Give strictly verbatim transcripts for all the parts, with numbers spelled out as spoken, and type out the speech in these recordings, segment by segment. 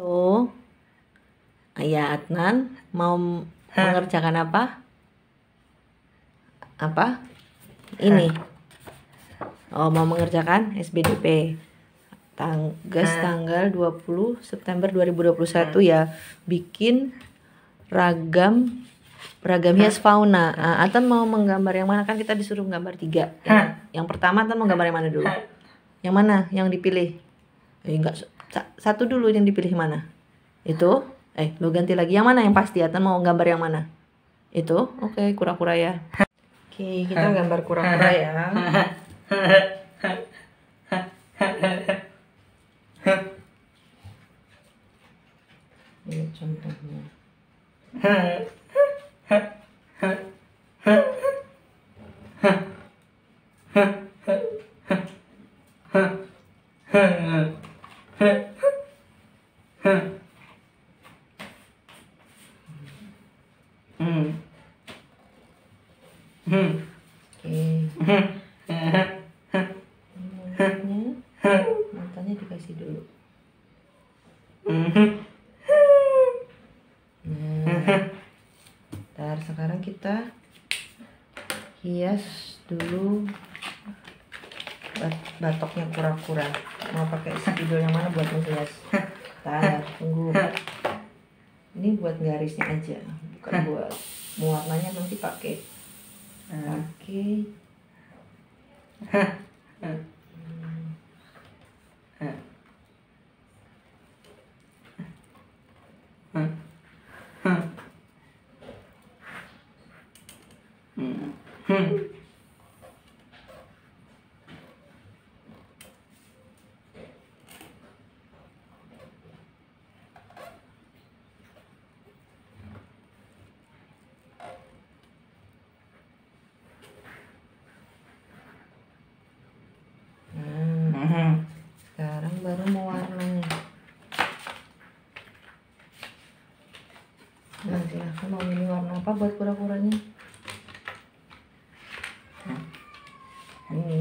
So, ya Adnan mau ha. mengerjakan apa? Apa? Ini. Ha. Oh, mau mengerjakan S B D P. Tanggas ha. tanggal dua puluh September dua ribu dua puluh satu ha. ya. Bikin ragam ragam hias fauna. Ah, Adnan mau menggambar yang mana? Kan kita disuruh menggambar tiga. Ya. Yang pertama Adnan mau gambar yang mana dulu? Ha. Yang mana yang dipilih? Eh, enggak, satu dulu yang dipilih mana? Itu. Eh, lo ganti lagi yang mana yang pasti? Adnan mau gambar yang mana? Itu. Oke, okay, kura-kura ya. Oke, okay, kita gambar kura-kura ya. Ini contohnya. Hmm. Oke. Matanya, matanya dikasih dulu. Nah, ntar sekarang kita hias dulu bat batoknya kura-kura. Mau pakai spidol yang mana buat menghias? Ntar tunggu. Ini buat garisnya aja, bukan buat mewarnanya nanti pakai. Oke. Hah. Hah. Hah. Hah. Hmm. Hmm. Baru mewarnai. Nah, silahkan mau pilih warna apa buat kura-kuranya. Nah, ini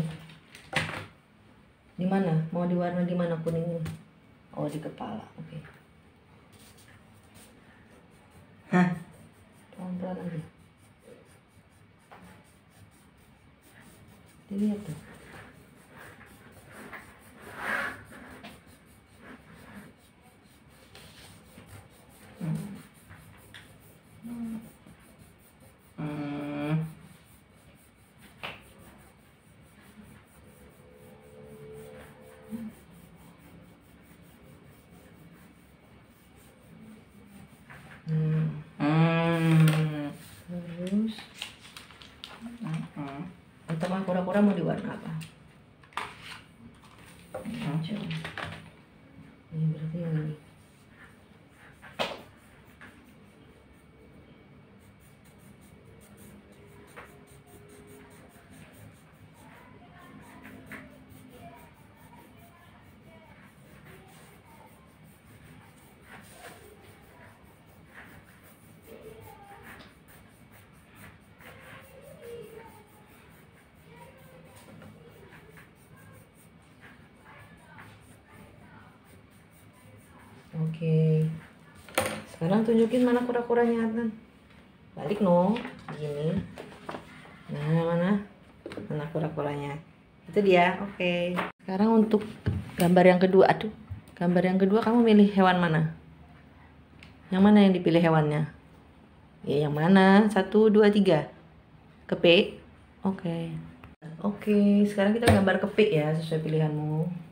di mana? Mau diwarna di mana kuningnya? Oh, di kepala. Oke. Okay. Hah. Pelan-pelan lagi. Dilihat tuh. Teman kura-kura mau diwarna apa? Hijau. Ini berarti yang ini. Oke, sekarang tunjukin mana kura-kuranya Adnan. Balik no, gini. Nah, mana? Mana kura-kuranya? Itu dia. Oke. Sekarang untuk gambar yang kedua, aduh, gambar yang kedua kamu milih hewan mana? Yang mana yang dipilih hewannya? Ya, yang mana? Satu, dua, tiga. Kepik. Oke. Oke, sekarang kita gambar kepik ya sesuai pilihanmu.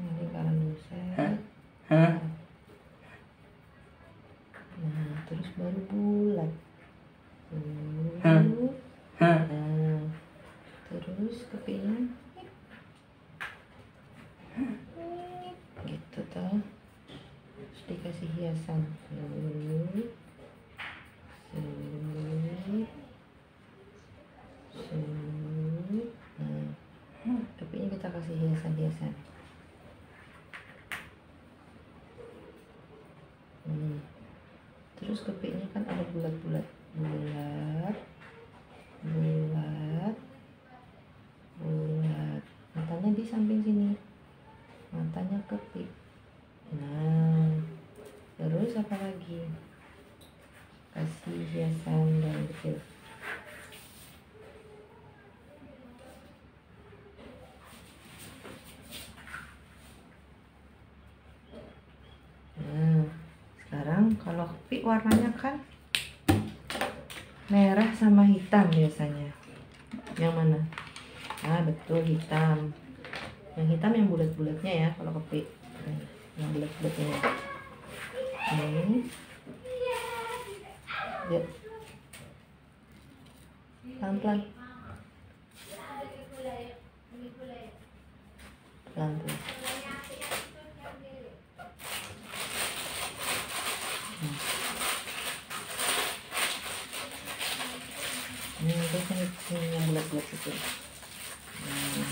Ini karena buset. Hah? Nah, terus baru bulat. Hah? Hah? Nah, terus kepingnya gitu toh. Terus dikasih hiasan. Lalu sini. Sini. Nah, kepingnya kita kasih hiasan-hiasan. Terus kepiknya kan ada bulat-bulat, bulat, bulat, bulat. di samping sini, matanya kepik. Nah, terus apa lagi? Kasih hiasan daun kecil. Nah, sekarang kalau kepik warnanya kan merah sama hitam biasanya. Yang mana? Ah betul, hitam. Yang hitam yang bulat-bulatnya ya, kalau kepik. Yang bulat-bulatnya. Ini. Ya. Pelan-pelan. Pelan-pelan. Ini udah sini yang bulat-bulat itu. Hmm.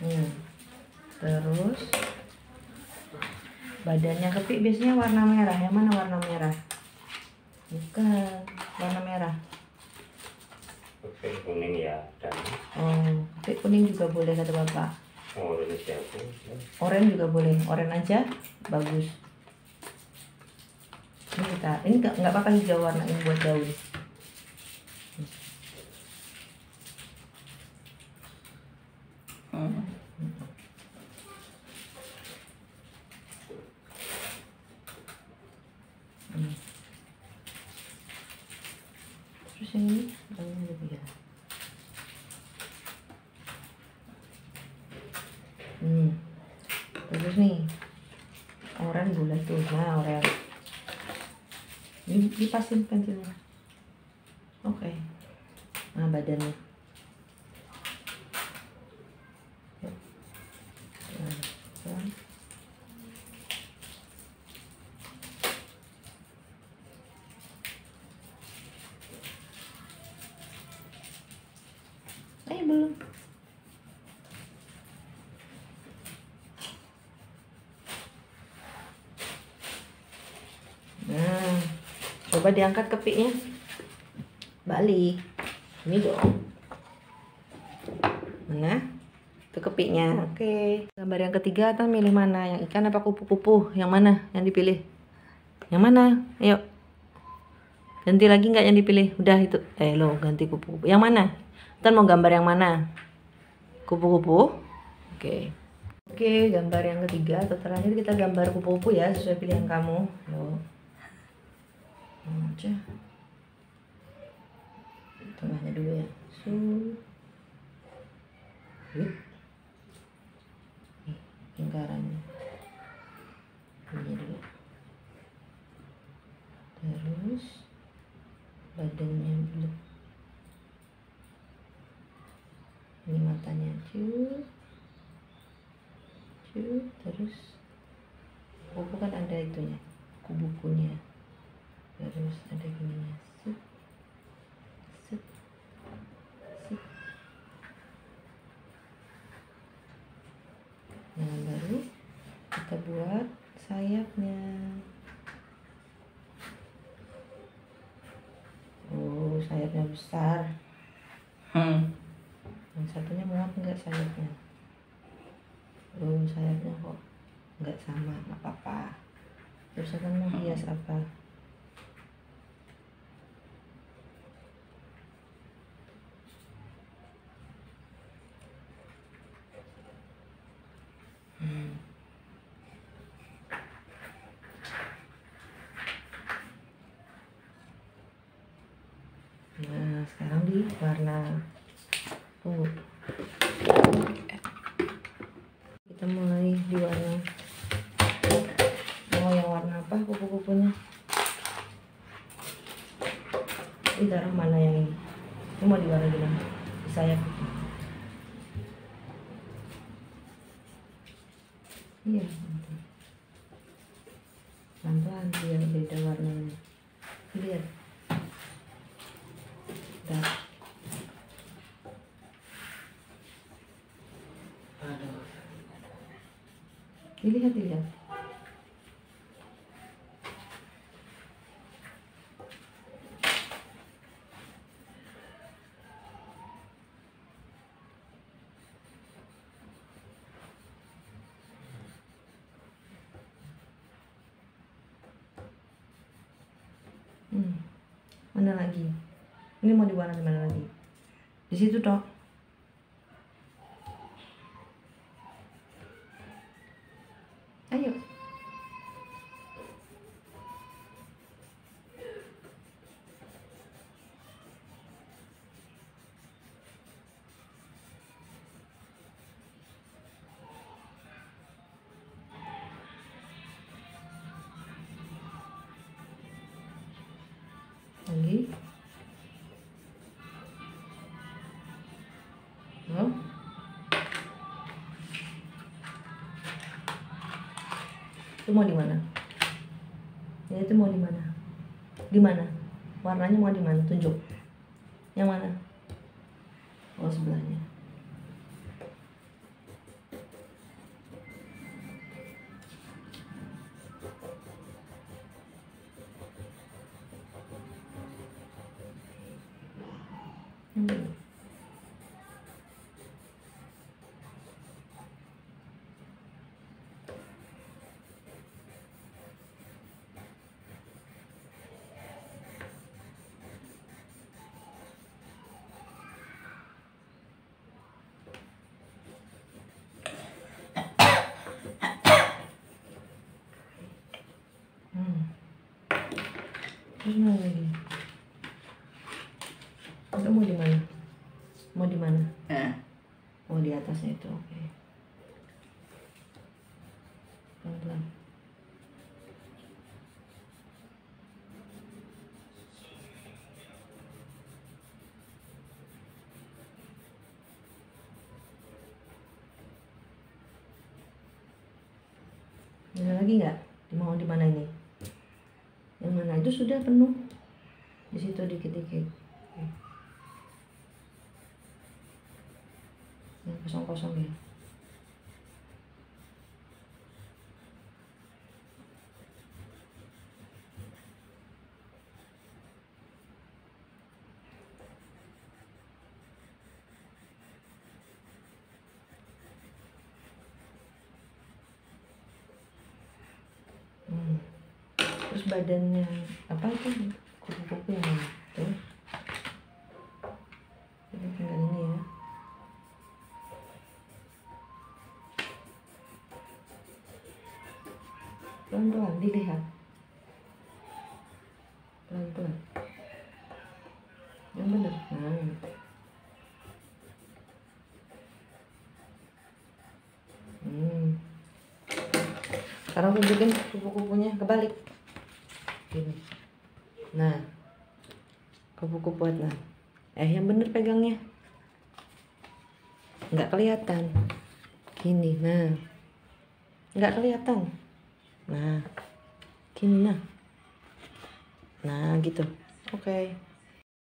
Hmm. Terus badannya kepik biasanya warna merah. Yang mana warna merah? Bukan warna merah. Kepik kuning ya. Dan... oh, kepik kuning juga boleh kata bapak. Oren juga boleh, oren aja bagus. Ini kita, ini nggak nggak apa-apa hijau warna ini buat daun. Hmm. Hmm. Terus yang ini daun lebih ya. Hmm. Terus nih oranye bulat tuh, nah oranye ini dipasin pentilnya. Oke, okay. Nah badannya eh belum. Coba diangkat kepiknya, balik ini dong. Nah itu kepiknya. Oke, okay. Gambar yang ketiga, atau milih mana, yang ikan apa kupu-kupu, yang mana yang dipilih, yang mana? Ayo ganti lagi nggak yang dipilih? Udah itu, eh lo ganti kupu-kupu. Yang mana? Ntar mau gambar yang mana, kupu-kupu? Oke, okay. Oke, okay, gambar yang ketiga atau terakhir kita gambar kupu-kupu ya, sesuai pilihan kamu lo. Aja tengahnya dulu ya, su lingkarannya ini dulu, terus badannya dulu, ini matanya cu cu, terus kuku kan ada itunya, kubu-kubunya. Terus ada gininya, set, set, set. Nah baru kita buat sayapnya. Oh sayapnya besar. Hmm. Yang satunya muat nggak sayapnya? Oh sayapnya kok nggak sama, nggak apa-apa. Terus akan mau hias apa? Nah sekarang di warna ungu, kita mulai di warna, mau yang warna apa kupu-kupunya? Ini taruh mana yang ini? Ini mau di warna gimana? Di sayap. Iya, pelan-pelan biar beda warnanya. Lihat. Dilihat-lihat. mana lagi, ini mau dibuang di mana lagi, di situ toh. Ayo lagi. Oh. Itu mau di mana? Ya itu mau di mana? Di mana? Warnanya mau di mana? Tunjuk. Yang mana? Oh, sebelahnya. Mana lagi? Itu mau di mana? Mau di mana? Eh. Oh, di atasnya itu. Oke. Okay. Pelan-pelan. Ada lagi nggak? Mau di mana ini? Yang mana itu sudah penuh, di situ dikit-dikit yang kosong-kosong ya. Terus badannya apa itu kupu-kupu yang itu ini tinggal ini ya. Pelan-pelan dilihat, pelan-pelan yang benar. Nah. hmm. Sekarang tunjukin kupu-kupunya kebalik. Gini. Nah, kupu-kupu nah. Eh, yang bener pegangnya. Nggak kelihatan. Gini, nah. Nggak kelihatan. Nah. Gini, nah. Nah, gitu. Oke. Okay.